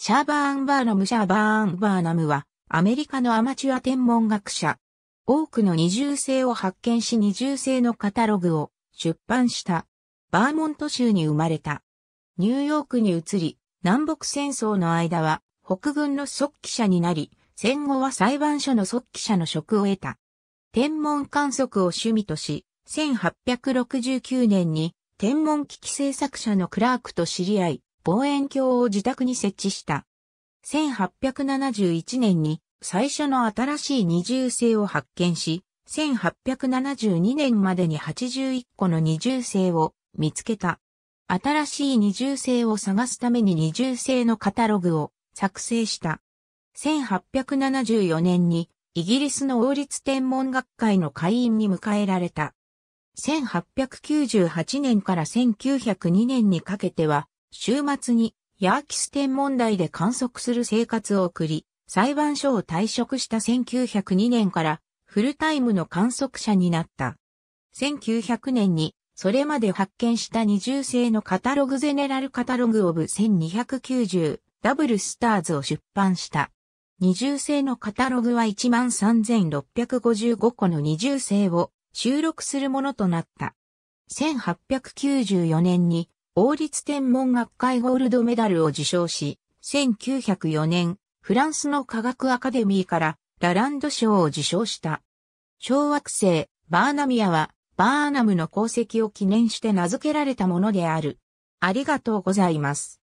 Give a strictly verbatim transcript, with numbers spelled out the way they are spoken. シャーバーン・バーナム・シャーバーン・バーナムは、アメリカのアマチュア天文学者。多くの二重星を発見し二重星のカタログを出版した。バーモント州に生まれた。ニューヨークに移り、南北戦争の間は北軍の速記者になり、戦後は裁判所の速記者の職を得た。天文観測を趣味とし、せんはっぴゃくろくじゅうきゅうねんに天文機器製作者のクラークと知り合い、望遠鏡を自宅に設置した。せんはっぴゃくななじゅういちねんに最初の新しい二重星を発見し、せんはっぴゃくななじゅうにねんまでにはちじゅういっこの二重星を見つけた。新しい二重星を探すために二重星のカタログを作成した。せんはっぴゃくななじゅうよねんにイギリスの王立天文学会の会員に迎えられた。せんはっぴゃくきゅうじゅうはちねんからせんきゅうひゃくにねんにかけては、週末にヤーキス天文台で観測する生活を送り、裁判所を退職したせんきゅうひゃくにねんからフルタイムの観測者になった。せんきゅうひゃくねんにそれまで発見した二重星のカタログゼネラルカタログオブせんにひゃくきゅうじゅうダブルスターズを出版した。二重星のカタログはいちまんさんぜんろっぴゃくごじゅうごこの二重星を収録するものとなった。せんはっぴゃくきゅうじゅうよねんに王立天文学会ゴールドメダルを受賞し、せんきゅうひゃくよねん、フランスの科学アカデミーからラランド賞を受賞した。小惑星、バーナミアは、バーナムの功績を記念して名付けられたものである。ありがとうございます。